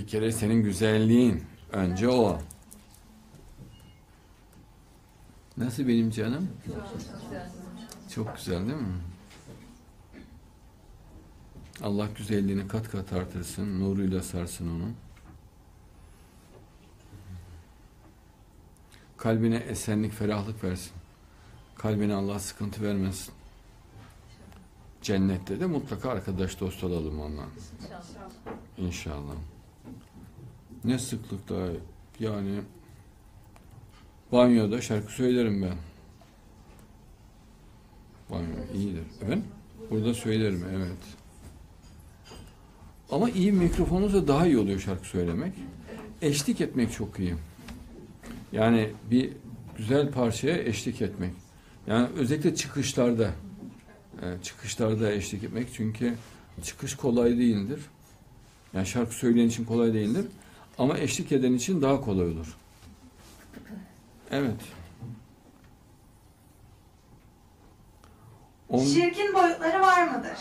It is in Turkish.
Bir kere senin güzelliğin. Önce o. Nasıl benim canım? Çok güzel değil mi? Allah güzelliğini kat kat artırsın, nuruyla sarsın onu. Kalbine esenlik, ferahlık versin. Kalbine Allah sıkıntı vermesin. Cennette de mutlaka arkadaş, dost olalım onunla. İnşallah. Ne sıklıkta yani banyoda şarkı söylerim ben. Banyo iyidir. Efendim? Burada söylerim, evet. Ama iyi mikrofonunuzla daha iyi oluyor şarkı söylemek. Eşlik etmek çok iyi. Yani bir güzel parçaya eşlik etmek. Yani özellikle çıkışlarda. Çıkışlarda eşlik etmek. Çünkü çıkış kolay değildir. Yani şarkı söyleyen için kolay değildir. Ama eşlik eden için daha kolay olur. Evet. Şirkin boyutları var mıdır?